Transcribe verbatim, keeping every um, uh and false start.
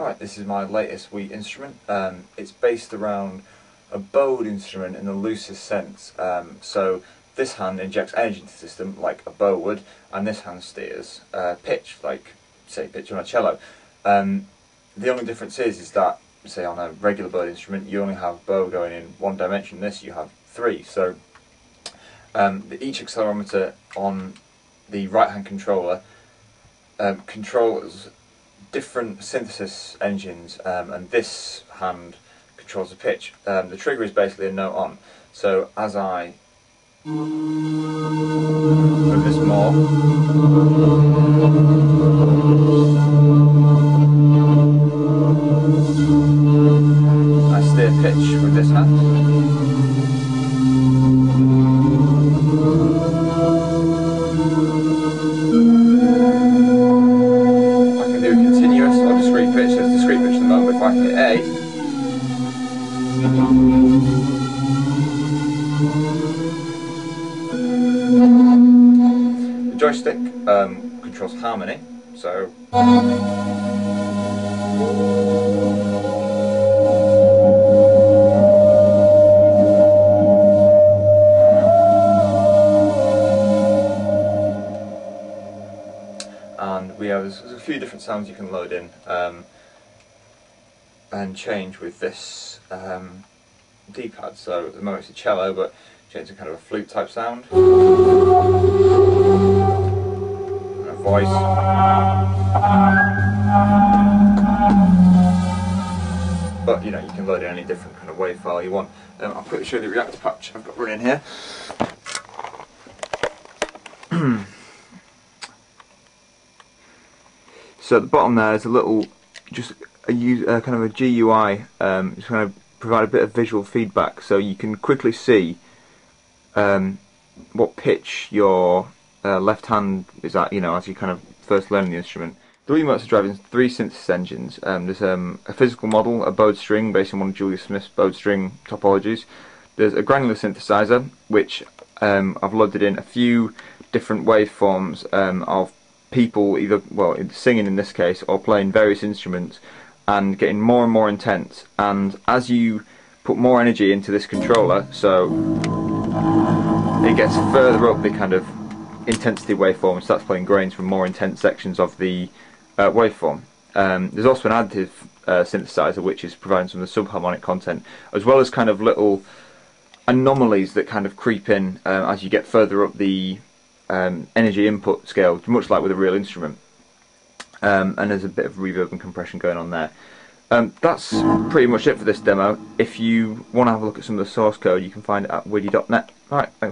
Alright, this is my latest Wii instrument. Um, it's based around a bowed instrument in the loosest sense. Um, so this hand injects energy into the system like a bow would, and this hand steers uh, pitch, like say pitch on a cello. Um, the only difference is is that, say, on a regular bowed instrument you only have bow going in one dimension, this you have three. So um, the, each accelerometer on the right hand controller um, controls different synthesis engines, um, and this hand controls the pitch. Um, the trigger is basically a note on, so as I move this more, I steer pitch with this hand, I can do a continuous or discrete pitch. There's a discrete pitch at the moment, but if I hit A, the joystick um, controls harmony, so and we have there's a few different sounds you can load in um, and change with this um, D-pad. So at the moment it's a cello, but change to kind of a flute type sound, and a voice, but you know, you can load in any different kind of wave file you want. Um, I'll quickly show you the reactor patch I've got running here. So at the bottom there is a little, just a, a kind of a G U I, um, it's going to provide a bit of visual feedback, so you can quickly see Um, what pitch your uh, left hand is at, you know, as you kind of first learn the instrument. The Wii motes are driving three synthesis engines. Um, there's um, a physical model, a bowed string based on one of Julius Smith's bowed string topologies. There's a granular synthesizer, which um, I've loaded in a few different waveforms um, of people either, well, singing in this case, or playing various instruments, and getting more and more intense. And as you put more energy into this controller, so it gets further up the kind of intensity waveform and starts playing grains from more intense sections of the uh, waveform. Um, there's also an additive uh, synthesizer, which is providing some of the subharmonic content, as well as kind of little anomalies that kind of creep in uh, as you get further up the um, energy input scale, much like with a real instrument. Um, and there's a bit of reverb and compression going on there. Um, that's pretty much it for this demo. If you want to have a look at some of the source code, you can find it at wiidii dot net. Alright, thanks.